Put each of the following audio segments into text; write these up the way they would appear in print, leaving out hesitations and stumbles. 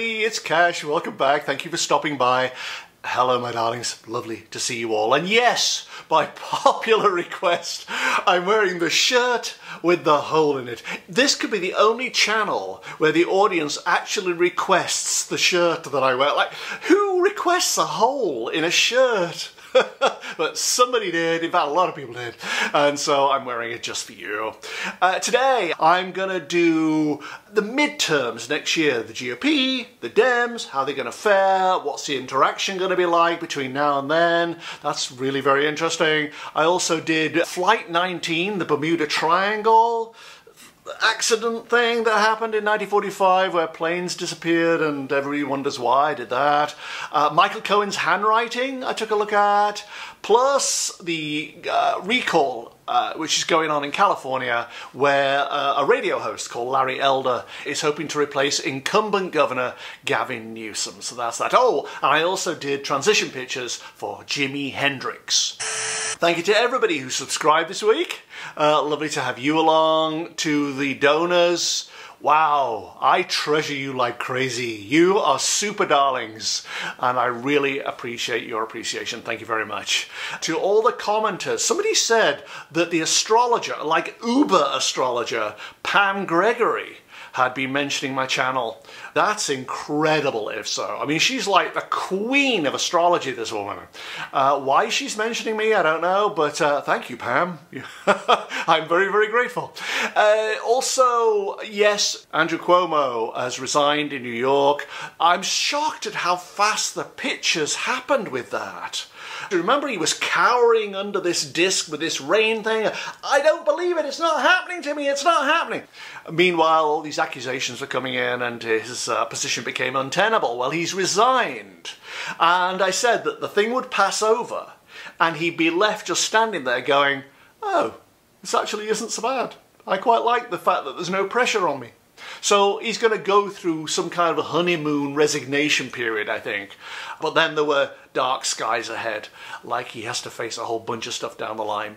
everybody, it's Cash, welcome back, thank you for stopping by. Hello my darlings, lovely to see you all. And yes, by popular request, I'm wearing the shirt with the hole in it. This could be the only channel where the audience actually requests the shirt that I wear. Like, who requests a hole in a shirt? But somebody did, in fact a lot of people did, and so I'm wearing it just for you. Today I'm gonna do the midterms next year, the GOP, the Dems, how they're gonna fare, what's the interaction gonna be like between now and then. That's really very interesting. I also did Flight 19, the Bermuda Triangle accident thing that happened in 1945 where planes disappeared and everybody wonders why I did that. Michael Cohen's handwriting I took a look at, plus the recall which is going on in California, where a radio host called Larry Elder is hoping to replace incumbent governor Gavin Newsom. So that's that. Oh, and I also did transition pictures for Jimi Hendrix. Thank you to everybody who subscribed this week. Lovely to have you along. To the donors, wow, I treasure you like crazy. You are super darlings, and I really appreciate your appreciation. Thank you very much. To all the commenters, somebody said that the astrologer, like uber astrologer, Pam Gregory, had been mentioning my channel. That's incredible if so. I mean, she's like the queen of astrology, this woman. Why she's mentioning me, I don't know, but thank you, Pam. I'm very, very grateful. Also, yes, Andrew Cuomo has resigned in New York. I'm shocked at how fast the pictures happened with that. Remember, he was cowering under this disc with this rain thing. I don't believe it. It's not happening to me. It's not happening. Meanwhile, all these accusations were coming in and his position became untenable. Well, he's resigned. And I said that the thing would pass over and he'd be left just standing there going, oh, this actually isn't so bad. I quite like the fact that there's no pressure on me. So he's going to go through some kind of a honeymoon resignation period, I think. But then there were dark skies ahead, like he has to face a whole bunch of stuff down the line.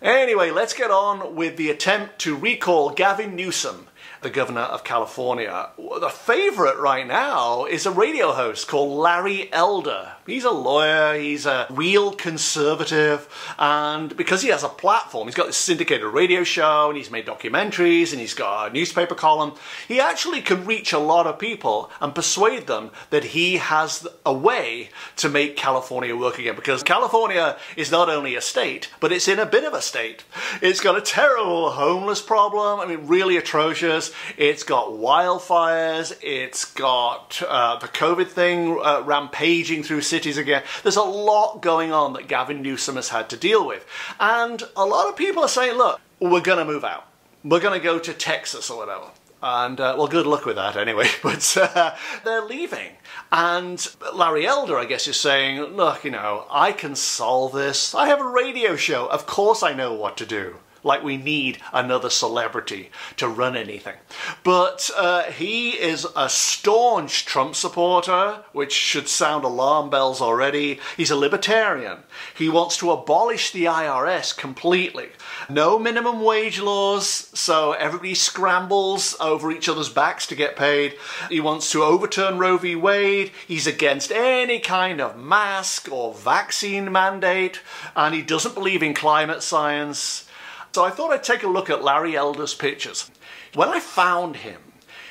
Anyway, let's get on with the attempt to recall Gavin Newsom, the governor of California. The favorite right now is a radio host called Larry Elder. He's a lawyer, he's a real conservative, and because he has a platform, he's got this syndicated radio show, and he's made documentaries, and he's got a newspaper column, he actually can reach a lot of people and persuade them that he has a way to make California work again, because California is not only a state, but it's in a bit of a state. It's got a terrible homeless problem, I mean really atrocious. It's got wildfires, it's got the COVID thing rampaging through cities again. There's a lot going on that Gavin Newsom has had to deal with. And a lot of people are saying, look, we're going to move out. We're going to go to Texas or whatever. And, well, good luck with that anyway. But they're leaving. And Larry Elder, I guess, is saying, look, you know, I can solve this. I have a radio show. Of course I know what to do. Like we need another celebrity to run anything. But he is a staunch Trump supporter, which should sound alarm bells already. He's a libertarian. He wants to abolish the IRS completely. No minimum wage laws, so everybody scrambles over each other's backs to get paid. He wants to overturn Roe v. Wade. He's against any kind of mask or vaccine mandate, and he doesn't believe in climate science. So I thought I'd take a look at Larry Elder's pictures. When I found him,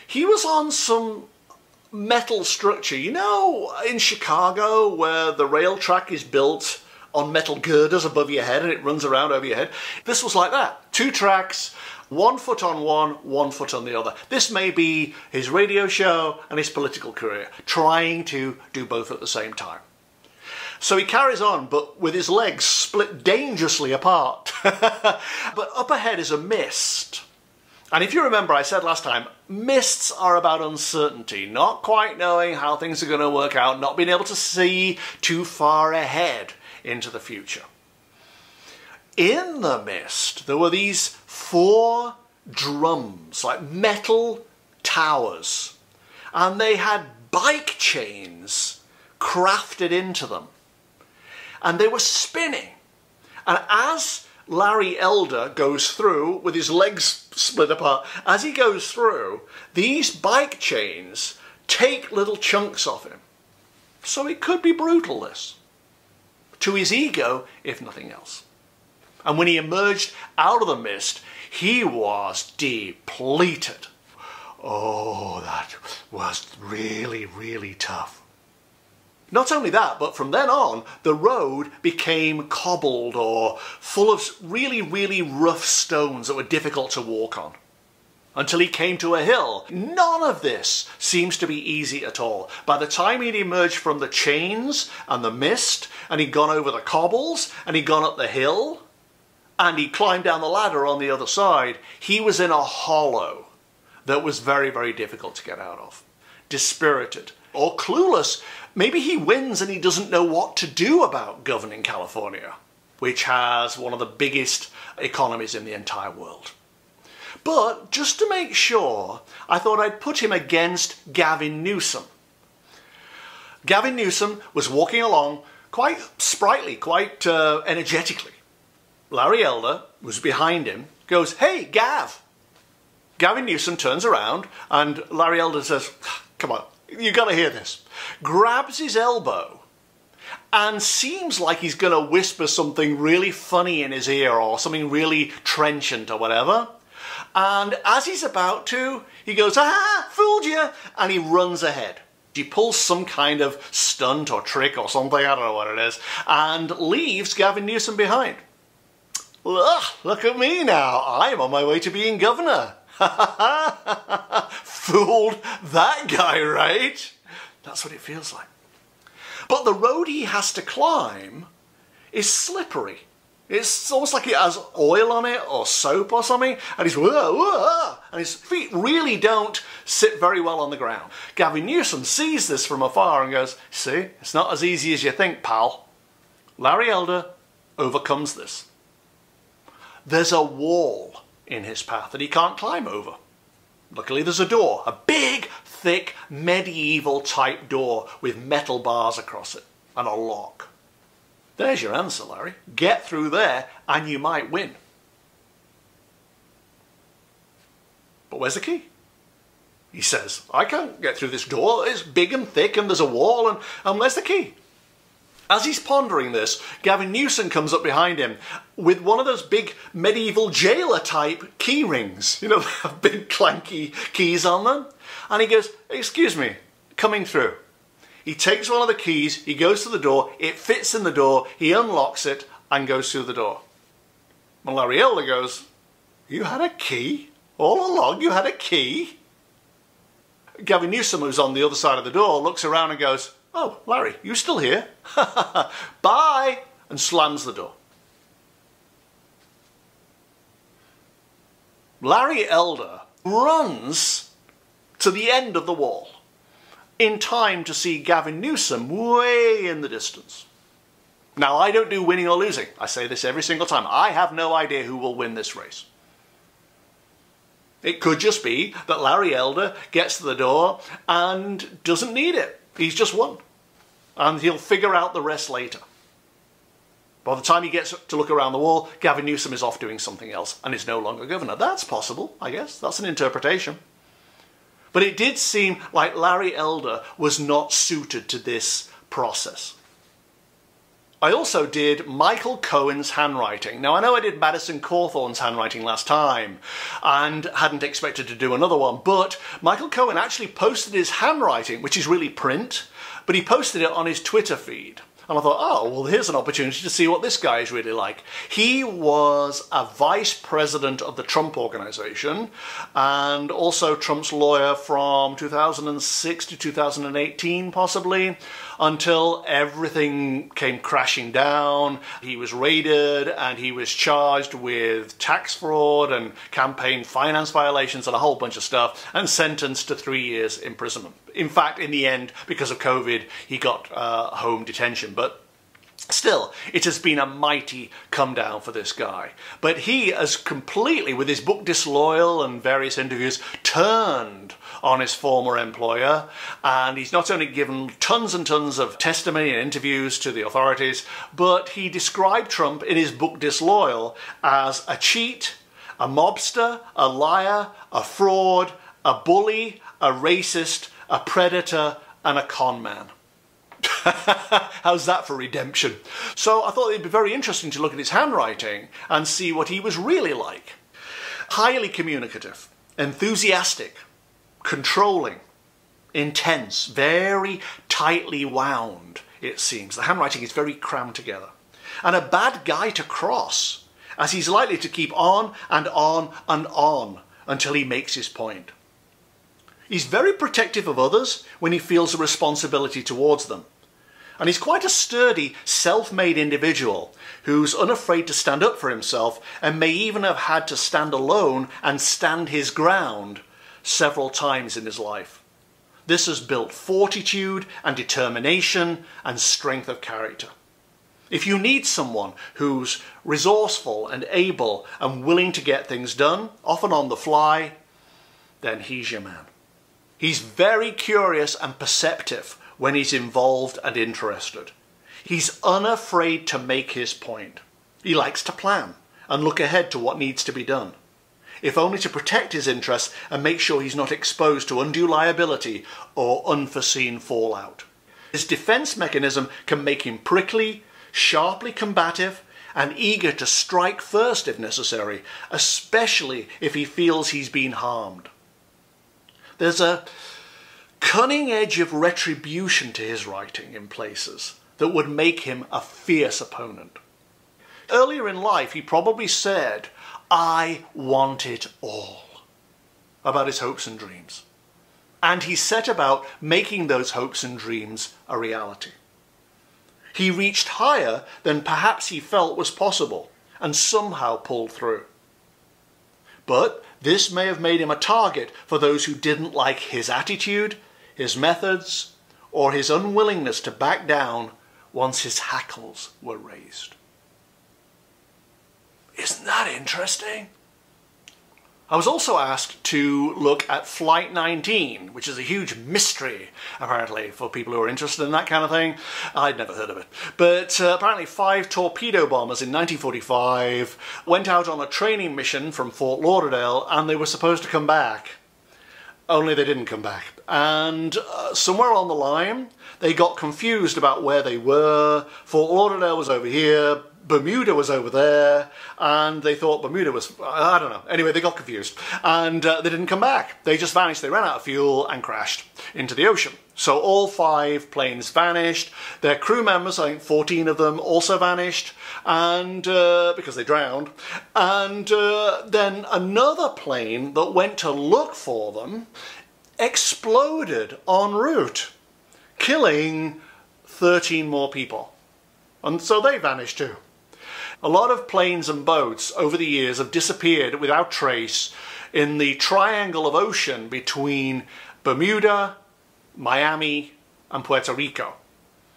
he was on some metal structure. You know, in Chicago, where the rail track is built on metal girders above your head and it runs around over your head? This was like that. Two tracks, 1 foot on one foot on the other. This may be his radio show and his political career, trying to do both at the same time. So he carries on, but with his legs split dangerously apart. But up ahead is a mist. And if you remember, I said last time, mists are about uncertainty, not quite knowing how things are going to work out, not being able to see too far ahead into the future. In the mist, there were these four drums, like metal towers, and they had bike chains crafted into them. And they were spinning. And as Larry Elder goes through, with his legs split apart, as he goes through, these bike chains take little chunks of him. So it could be brutal, this, to his ego, if nothing else. And when he emerged out of the mist, he was depleted. Oh, that was really, really tough. Not only that, but from then on, the road became cobbled or full of really, really rough stones that were difficult to walk on. Until he came to a hill. None of this seems to be easy at all. By the time he'd emerged from the chains and the mist, and he'd gone over the cobbles, and he'd gone up the hill, and he climbed down the ladder on the other side, he was in a hollow that was very, very difficult to get out of. Dispirited or clueless. Maybe he wins and he doesn't know what to do about governing California, which has one of the biggest economies in the entire world. But just to make sure, I thought I'd put him against Gavin Newsom. Gavin Newsom was walking along quite sprightly, quite energetically. Larry Elder was behind him, goes, "Hey, Gav." Gavin Newsom turns around and Larry Elder says, "Come on, you got to hear this." Grabs his elbow and seems like he's going to whisper something really funny in his ear or something really trenchant or whatever. And as he's about to, he goes, "Aha, fooled you," and he runs ahead. He pulls some kind of stunt or trick or something, I don't know what it is, and leaves Gavin Newsom behind. Ugh, look at me now, I'm on my way to being governor. Fooled that guy, right? That's what it feels like. But the road he has to climb is slippery. It's almost like it has oil on it or soap or something, and he's whoa, whoa, and his feet really don't sit very well on the ground. Gavin Newsom sees this from afar and goes, "See, it's not as easy as you think, pal." Larry Elder overcomes this. There's a wall in his path that he can't climb over. Luckily there's a door, a big, thick, medieval type door with metal bars across it and a lock. There's your answer, Larry. Get through there and you might win. But where's the key? He says, "I can't get through this door. It's big and thick and there's a wall and where's the key?" As he's pondering this, Gavin Newsom comes up behind him with one of those big medieval jailer type key rings. You know, they have big clanky keys on them. And he goes, "Excuse me, coming through." He takes one of the keys, he goes to the door, it fits in the door, he unlocks it and goes through the door. And Larry Elder goes, "You had a key? All along you had a key?" Gavin Newsom, who's on the other side of the door, looks around and goes, "Oh, Larry, you still here? Bye!" and slams the door. Larry Elder runs to the end of the wall in time to see Gavin Newsom way in the distance. Now, I don't do winning or losing. I say this every single time. I have no idea who will win this race. It could just be that Larry Elder gets to the door and doesn't need it. He's just won. And he'll figure out the rest later. By the time he gets to look around the wall, Gavin Newsom is off doing something else and is no longer governor. That's possible, I guess. That's an interpretation. But it did seem like Larry Elder was not suited to this process. I also did Michael Cohen's handwriting. Now, I know I did Madison Cawthorn's handwriting last time and hadn't expected to do another one, but Michael Cohen actually posted his handwriting, which is really print, but he posted it on his Twitter feed. And I thought, oh, well, here's an opportunity to see what this guy is really like. He was a vice president of the Trump Organization and also Trump's lawyer from 2006 to 2018, possibly, until everything came crashing down. He was raided and he was charged with tax fraud and campaign finance violations and a whole bunch of stuff and sentenced to 3 years imprisonment. In fact, in the end, because of COVID, he got home detention. But still, it has been a mighty come down for this guy. But he has completely, with his book Disloyal and various interviews, turned on his former employer. And he's not only given tons and tons of testimony and interviews to the authorities, but he described Trump in his book Disloyal as a cheat, a mobster, a liar, a fraud, a bully, a racist, a predator, and a con man. How's that for redemption? So I thought it'd be very interesting to look at his handwriting and see what he was really like. Highly communicative, enthusiastic, controlling, intense, very tightly wound, it seems. The handwriting is very crammed together. And a bad guy to cross, as he's likely to keep on and on and on until he makes his point. He's very protective of others when he feels a responsibility towards them. And he's quite a sturdy, self-made individual who's unafraid to stand up for himself and may even have had to stand alone and stand his ground several times in his life. This has built fortitude and determination and strength of character. If you need someone who's resourceful and able and willing to get things done, often on the fly, then he's your man. He's very curious and perceptive when he's involved and interested. He's unafraid to make his point. He likes to plan and look ahead to what needs to be done, if only to protect his interests and make sure he's not exposed to undue liability or unforeseen fallout. His defense mechanism can make him prickly, sharply combative, and eager to strike first if necessary, especially if he feels he's been harmed. There's a cunning edge of retribution to his writing in places that would make him a fierce opponent. Earlier in life, he probably said, "I want it all," about his hopes and dreams. And he set about making those hopes and dreams a reality. He reached higher than perhaps he felt was possible and somehow pulled through. But this may have made him a target for those who didn't like his attitude, his methods, or his unwillingness to back down once his hackles were raised. Isn't that interesting? I was also asked to look at Flight 19, which is a huge mystery, apparently, for people who are interested in that kind of thing. I'd never heard of it. But apparently 5 torpedo bombers in 1945 went out on a training mission from Fort Lauderdale, and they were supposed to come back. Only they didn't come back. And somewhere along the line, they got confused about where they were. Fort Lauderdale was over here, Bermuda was over there, and they thought Bermuda was, I don't know. Anyway, they got confused, and they didn't come back. They just vanished. They ran out of fuel and crashed into the ocean. So all 5 planes vanished. Their crew members, I think 14 of them, also vanished, and because they drowned. And then another plane that went to look for them exploded en route, killing 13 more people. And so they vanished too. A lot of planes and boats over the years have disappeared without trace in the triangle of ocean between Bermuda, Miami, and Puerto Rico.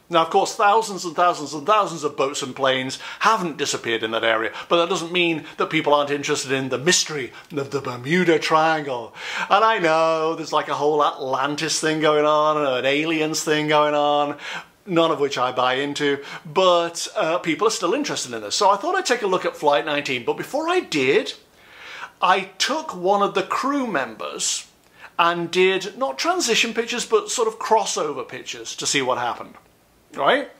Now, of course, thousands and thousands and thousands of boats and planes haven't disappeared in that area, but that doesn't mean that people aren't interested in the mystery of the Bermuda Triangle. And I know there's like a whole Atlantis thing going on, and an aliens thing going on, none of which I buy into, but people are still interested in this. So I thought I'd take a look at Flight 19, but before I did, I took one of the crew members and did, not transition pictures, but sort of crossover pictures to see what happened, right?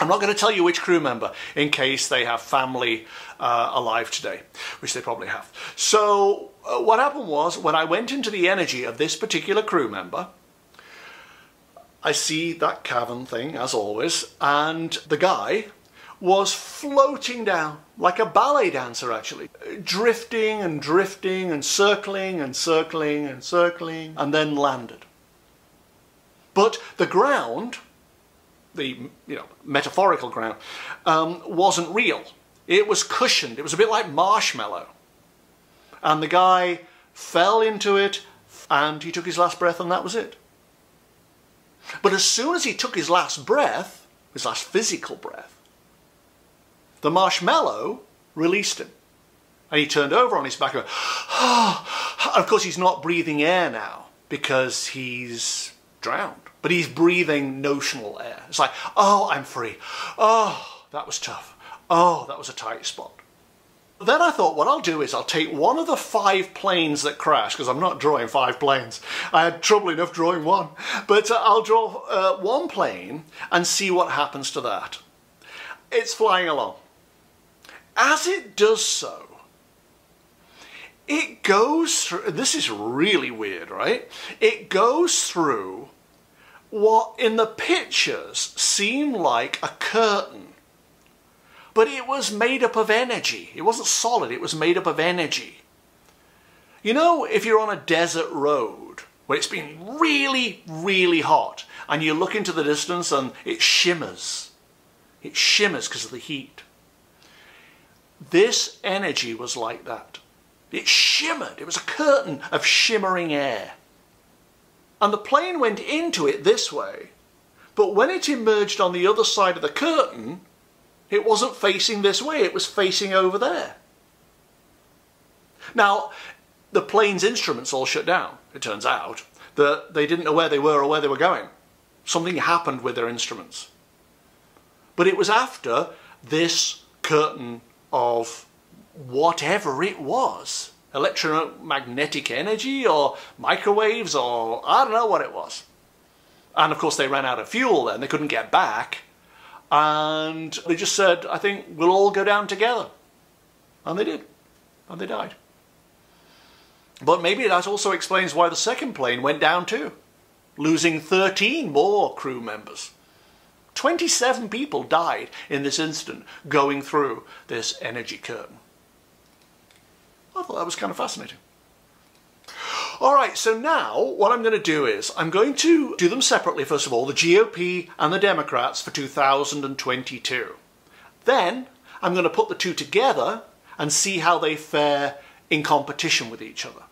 I'm not going to tell you which crew member in case they have family alive today, which they probably have. So what happened was, when I went into the energy of this particular crew member, I see that cavern thing, as always, and the guy was floating down like a ballet dancer, actually. Drifting and drifting and circling and circling and circling, and then landed. But the ground, the metaphorical ground, wasn't real. It was cushioned. It was a bit like marshmallow. And the guy fell into it, and he took his last breath, and that was it. But as soon as he took his last breath, his last physical breath, the marshmallow released him. And he turned over on his back and went, "Oh." And of course, he's not breathing air now because he's drowned. But he's breathing notional air. It's like, "Oh, I'm free. Oh, that was tough. Oh, that was a tight spot." Then I thought, what I'll do is I'll take one of the 5 planes that crashed, because I'm not drawing 5 planes. I had trouble enough drawing one. But I'll draw one plane and see what happens to that. It's flying along. As it does so, it goes through, this is really weird, right? It goes through what in the pictures seemed like a curtain. But it was made up of energy. It wasn't solid, it was made up of energy. You know, if you're on a desert road where it's been really, really hot and you look into the distance and it shimmers. It shimmers because of the heat. This energy was like that. It shimmered. It was a curtain of shimmering air. And the plane went into it this way. But when it emerged on the other side of the curtain, it wasn't facing this way, it was facing over there. Now, the plane's instruments all shut down, it turns out, that they didn't know where they were or where they were going. Something happened with their instruments. But it was after this curtain of whatever it was. Electromagnetic energy or microwaves or I don't know what it was. And of course they ran out of fuel then, they couldn't get back. And they just said, I think we'll all go down together. And they did. And they died. But maybe that also explains why the second plane went down too, losing 13 more crew members. 27 people died in this incident going through this energy curtain. I thought that was kind of fascinating. Alright, so now what I'm going to do is, I'm going to do them separately, first of all, the GOP and the Democrats for 2022. Then, I'm going to put the two together and see how they fare in competition with each other.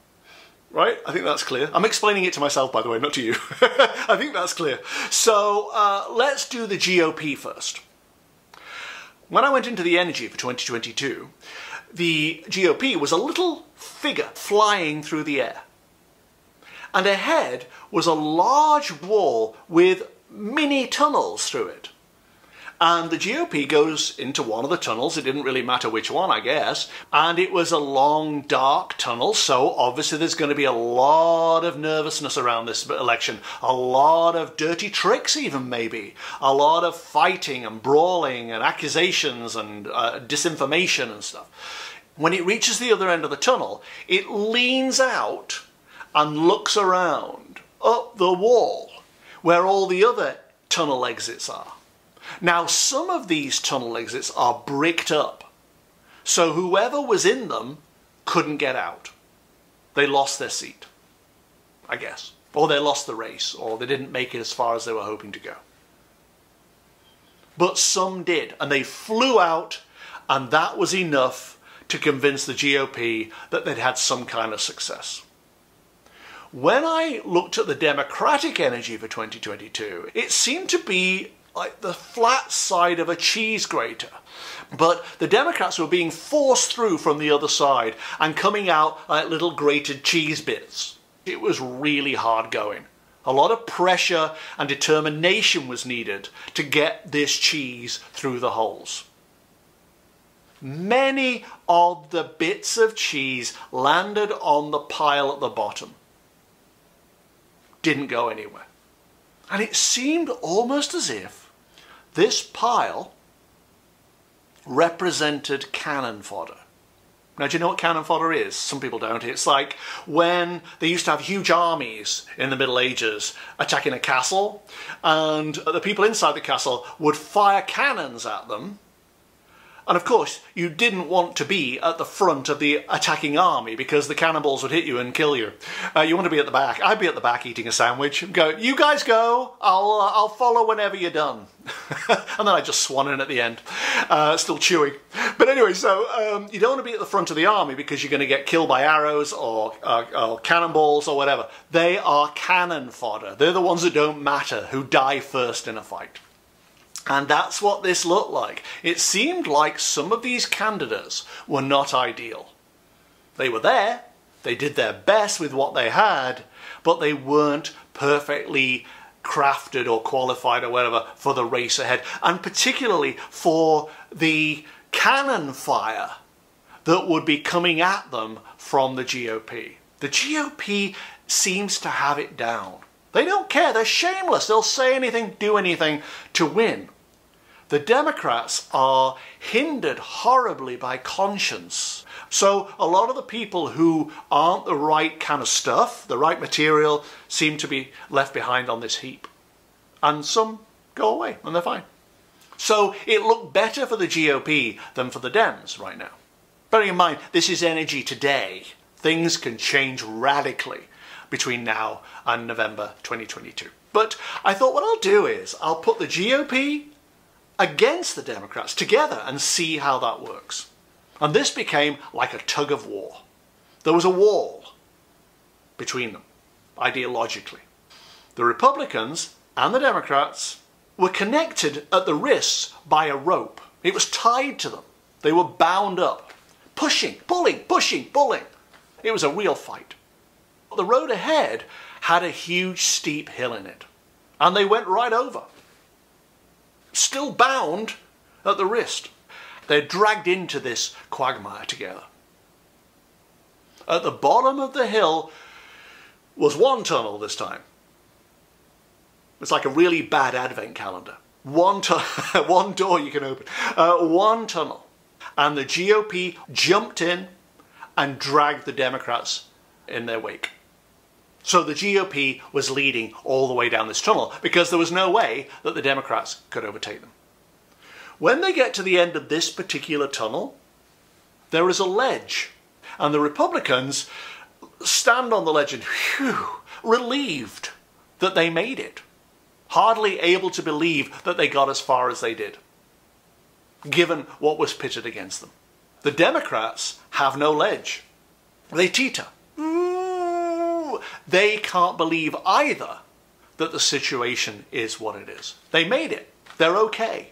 Right? I think that's clear. I'm explaining it to myself, by the way, not to you. I think that's clear. So, let's do the GOP first. When I went into the energy for 2022, the GOP was a little figure flying through the air. And ahead was a large wall with mini tunnels through it. And the GOP goes into one of the tunnels, it didn't really matter which one, I guess, and it was a long, dark tunnel, so obviously there's going to be a lot of nervousness around this election, a lot of dirty tricks even maybe, a lot of fighting and brawling and accusations and disinformation and stuff. When it reaches the other end of the tunnel, it leans out and looks around, up the wall, where all the other tunnel exits are. Now, some of these tunnel exits are bricked up, so whoever was in them couldn't get out. They lost their seat, I guess. Or they lost the race, or they didn't make it as far as they were hoping to go. But some did, and they flew out, and that was enough to convince the GOP that they'd had some kind of success. When I looked at the Democratic energy for 2022, it seemed to be like the flat side of a cheese grater. But the Democrats were being forced through from the other side and coming out like little grated cheese bits. It was really hard going. A lot of pressure and determination was needed to get this cheese through the holes. Many of the bits of cheese landed on the pile at the bottom. Didn't go anywhere. And it seemed almost as if this pile represented cannon fodder. Now, do you know what cannon fodder is? Some people don't. It's like when they used to have huge armies in the Middle Ages attacking a castle, and the people inside the castle would fire cannons at them. And of course, you didn't want to be at the front of the attacking army because the cannonballs would hit you and kill you. You want to be at the back. I'd be at the back eating a sandwich and go, you guys go, I'll follow whenever you're done. And then I just swan in at the end, still chewing. But anyway, so you don't want to be at the front of the army because you're going to get killed by arrows or cannonballs or whatever. They are cannon fodder. They're the ones that don't matter, who die first in a fight. And that's what this looked like. It seemed like some of these candidates were not ideal. They were there, they did their best with what they had, but they weren't perfectly crafted or qualified or whatever for the race ahead. And particularly for the cannon fire that would be coming at them from the GOP. The GOP seems to have it down. They don't care. They're shameless. They'll say anything, do anything to win. The Democrats are hindered horribly by conscience. So a lot of the people who aren't the right kind of stuff, the right material, seem to be left behind on this heap. And some go away and they're fine. So it looked better for the GOP than for the Dems right now. Bearing in mind, this is energy today. Things can change radically between now and November 2022. But I thought what I'll do is I'll put the GOP against the Democrats together and see how that works. And this became like a tug of war. There was a wall between them, ideologically. The Republicans and the Democrats were connected at the wrists by a rope. It was tied to them. They were bound up, pushing, pulling, pushing, pulling. It was a real fight. The road ahead had a huge steep hill in it, and they went right over. Still bound at the wrist. They're dragged into this quagmire together. At the bottom of the hill was one tunnel this time. It's like a really bad advent calendar. One door you can open. One tunnel. And the GOP jumped in and dragged the Democrats in their wake. So the GOP was leading all the way down this tunnel because there was no way that the Democrats could overtake them. When they get to the end of this particular tunnel, there is a ledge, and the Republicans stand on the ledge and, whew, relieved that they made it. Hardly able to believe that they got as far as they did, given what was pitted against them. The Democrats have no ledge. They teeter. They can't believe either that the situation is what it is. They made it. They're okay.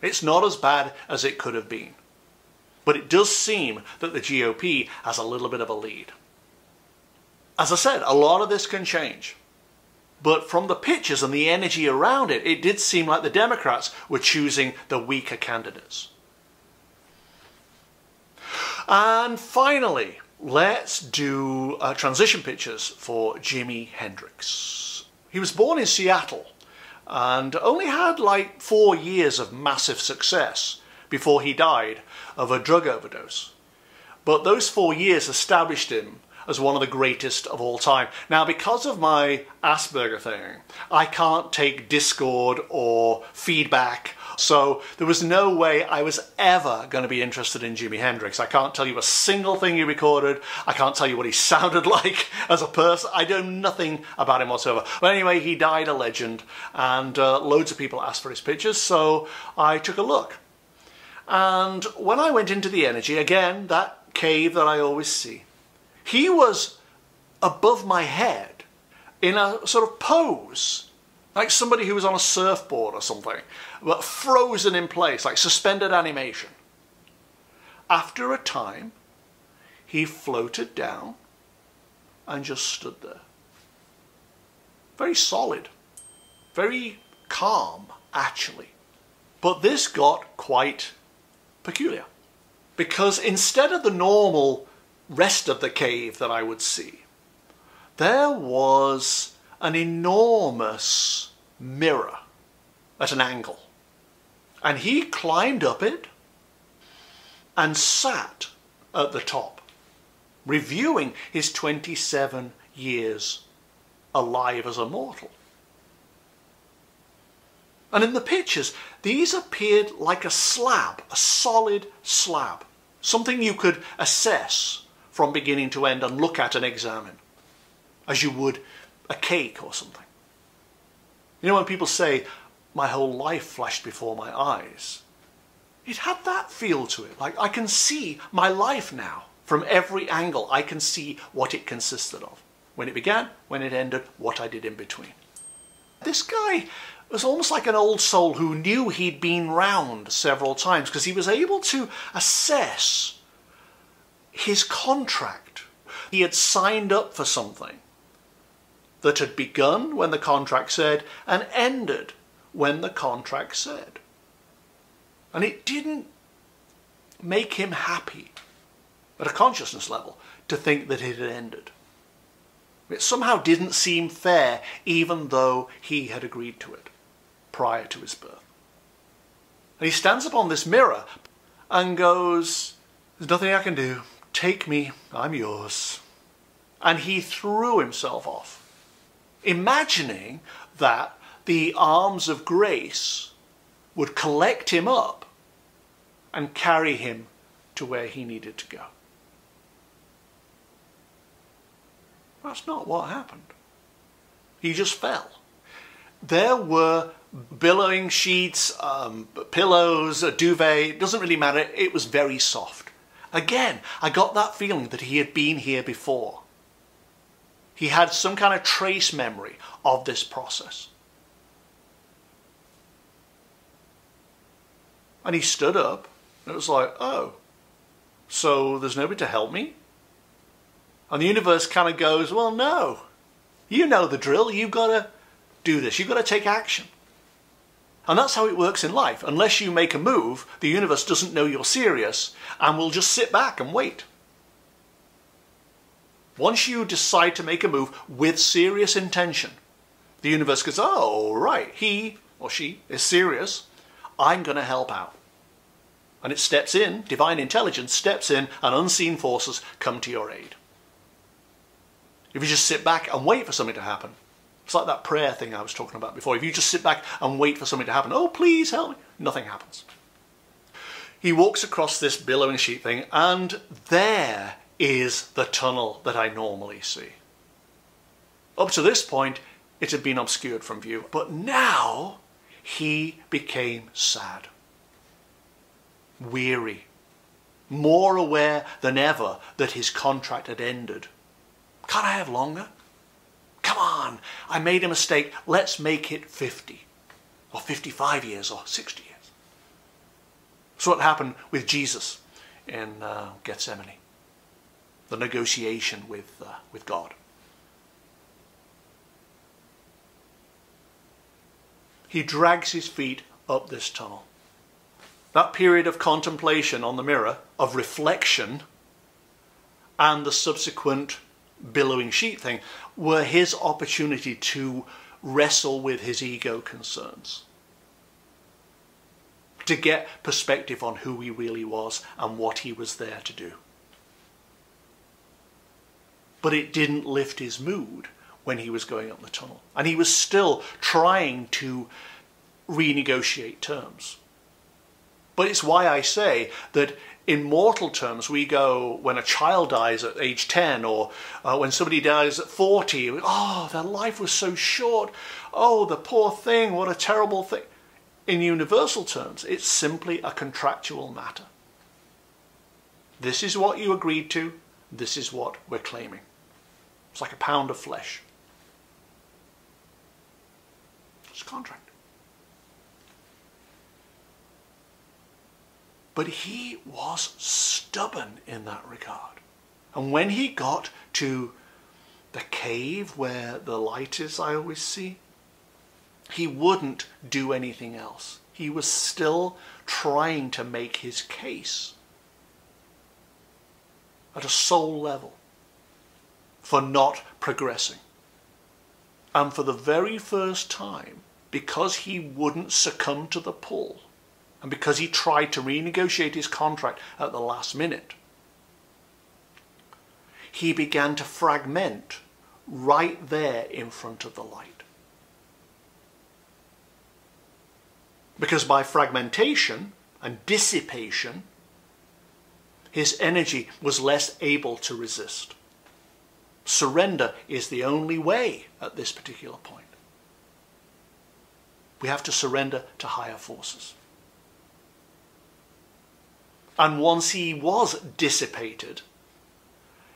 It's not as bad as it could have been. But it does seem that the GOP has a little bit of a lead. As I said, a lot of this can change. But from the pictures and the energy around it, it did seem like the Democrats were choosing the weaker candidates. And finally, let's do transition pictures for Jimi Hendrix. He was born in Seattle and only had like 4 years of massive success before he died of a drug overdose. But those 4 years established him as one of the greatest of all time. Now, because of my Asperger thing, I can't take Discord or feedback, so there was no way I was ever going to be interested in Jimi Hendrix. I can't tell you a single thing he recorded. I can't tell you what he sounded like as a person. I know nothing about him whatsoever. But anyway, he died a legend, and loads of people asked for his pictures, so I took a look. And when I went into the energy, again, that cave that I always see, he was above my head in a sort of pose, like somebody who was on a surfboard or something, but frozen in place, like suspended animation. After a time, he floated down and just stood there. Very solid, very calm, actually. But this got quite peculiar, because instead of the normal rest of the cave that I would see, there was an enormous mirror at an angle, and he climbed up it and sat at the top, reviewing his 27 years alive as a mortal. And in the pictures, these appeared like a slab, a solid slab, something you could assess from beginning to end and look at and examine, as you would a cake or something. You know, when people say, my whole life flashed before my eyes, it had that feel to it. Like, I can see my life now from every angle. I can see what it consisted of. When it began, when it ended, what I did in between. This guy was almost like an old soul who knew he'd been round several times, because he was able to assess his contract. He had signed up for something that had begun when the contract said and ended when the contract said. And it didn't make him happy at a consciousness level to think that it had ended. It somehow didn't seem fair, even though he had agreed to it prior to his birth. And he stands upon this mirror and goes, "There's nothing I can do. Take me. I'm yours." And he threw himself off, imagining that the arms of grace would collect him up and carry him to where he needed to go. That's not what happened. He just fell. There were billowing sheets, pillows, a duvet, it doesn't really matter, it was very soft. Again, I got that feeling that he had been here before. He had some kind of trace memory of this process. And he stood up, and it was like, oh, so there's nobody to help me? And the universe kind of goes, well, no, you know the drill, you've got to do this, you've got to take action. And that's how it works in life. Unless you make a move, the universe doesn't know you're serious and will just sit back and wait. Once you decide to make a move with serious intention, the universe goes, oh, right, he or she is serious, I'm going to help out. And it steps in, divine intelligence steps in, and unseen forces come to your aid. If you just sit back and wait for something to happen, it's like that prayer thing I was talking about before. If you just sit back and wait for something to happen, oh, please help me, nothing happens. He walks across this billowing sheet thing, and there is the tunnel that I normally see. Up to this point, it had been obscured from view, but now he became sad, weary, more aware than ever that his contract had ended. Can't I have longer? Come on, I made a mistake. Let's make it 50 or 55 years or 60 years. So what happened with Jesus in Gethsemane, the negotiation with God. He drags his feet up this tunnel. That period of contemplation on the mirror, of reflection, and the subsequent billowing sheet thing were his opportunity to wrestle with his ego concerns, to get perspective on who he really was and what he was there to do. But it didn't lift his mood when he was going up the tunnel, and he was still trying to renegotiate terms. But it's why I say that in mortal terms, we go, when a child dies at age 10 or when somebody dies at 40, oh, their life was so short. Oh, the poor thing, what a terrible thing. In universal terms, it's simply a contractual matter. This is what you agreed to. This is what we're claiming. It's like a pound of flesh. It's a contract. But he was stubborn in that regard. And when he got to the cave where the light is, I always see, he wouldn't do anything else. He was still trying to make his case at a soul level for not progressing. And for the very first time, because he wouldn't succumb to the pull, and because he tried to renegotiate his contract at the last minute, he began to fragment right there in front of the light. Because by fragmentation and dissipation, his energy was less able to resist. Surrender is the only way at this particular point. We have to surrender to higher forces. And once he was dissipated,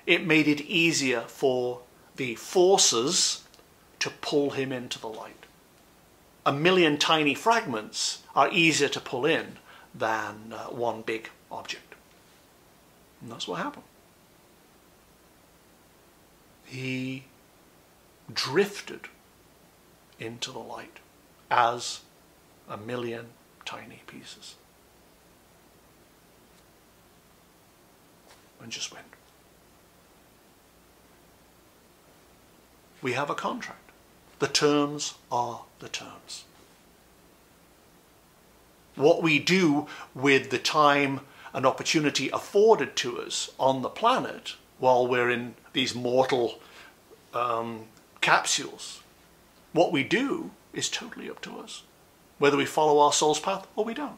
it made it easier for the forces to pull him into the light. 1 million tiny fragments are easier to pull in than one big object. And that's what happened. He drifted into the light as 1 million tiny pieces. and just went, we have a contract. The terms are the terms. What we do with the time and opportunity afforded to us on the planet while we're in these mortal capsules, what we do is totally up to us. Whether we follow our soul's path or we don't.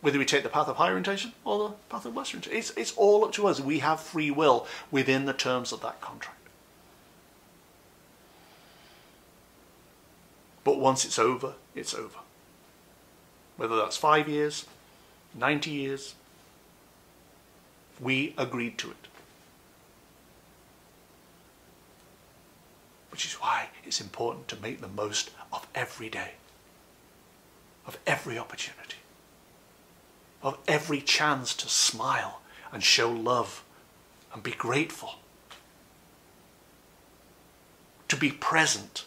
Whether we take the path of higher intention or the path of lesser intention. It's all up to us. We have free will within the terms of that contract. But once it's over, it's over. Whether that's 5 years, 90 years, we agreed to it. Which is why it's important to make the most of every day, of every opportunity, of every chance to smile and show love and be grateful, to be present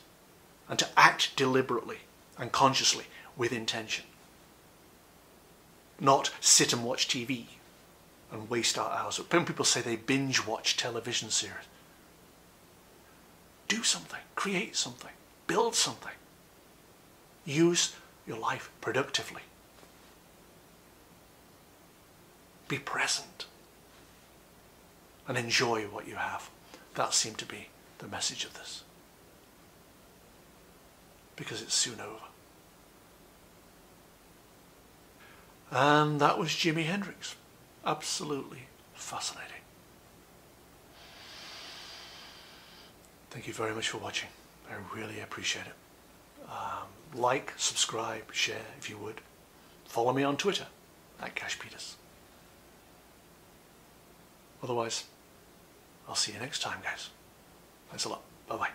and to act deliberately and consciously with intention. Not sit and watch TV and waste our hours. When people say they binge watch television series, do something, create something, build something. Use your life productively. Be present and enjoy what you have. That seemed to be the message of this. Because it's soon over. And that was Jimi Hendrix. Absolutely fascinating. Thank you very much for watching. I really appreciate it. Like, subscribe, share if you would. Follow me on Twitter at Cash Peters. Otherwise, I'll see you next time, guys. Thanks a lot. Bye-bye.